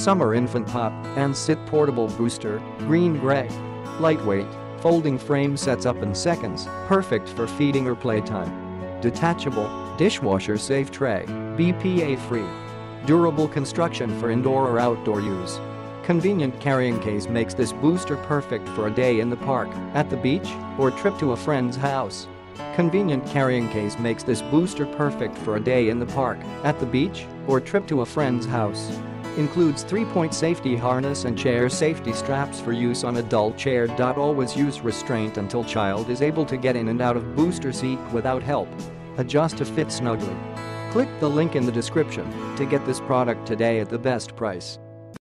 Summer Infant Pop n' Sit Portable Booster, green-gray. Lightweight, folding frame sets up in seconds, perfect for feeding or playtime. Detachable, dishwasher-safe tray, BPA-free. Durable construction for indoor or outdoor use. Convenient carrying case makes this booster perfect for a day in the park, at the beach, or trip to a friend's house. Convenient carrying case makes this booster perfect for a day in the park, at the beach, or trip to a friend's house. Includes 3-point safety harness and chair safety straps for use on adult chair. Always use restraint until child is able to get in and out of booster seat without help. Adjust to fit snugly. Click the link in the description to get this product today at the best price.